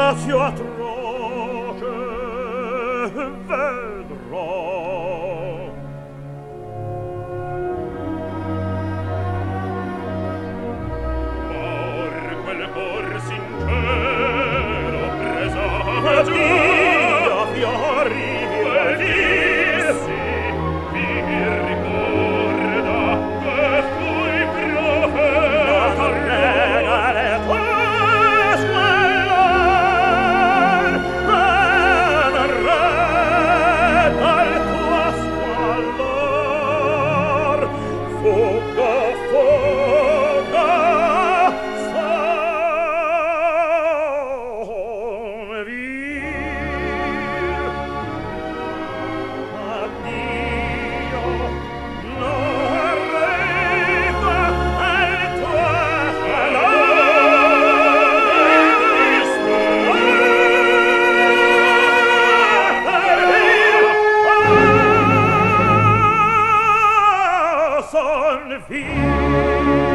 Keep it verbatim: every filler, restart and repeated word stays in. ratio atroce vedrò. Or quel cor sincero presagia fiori bellissimi mi ricorda che fui profeta. Son via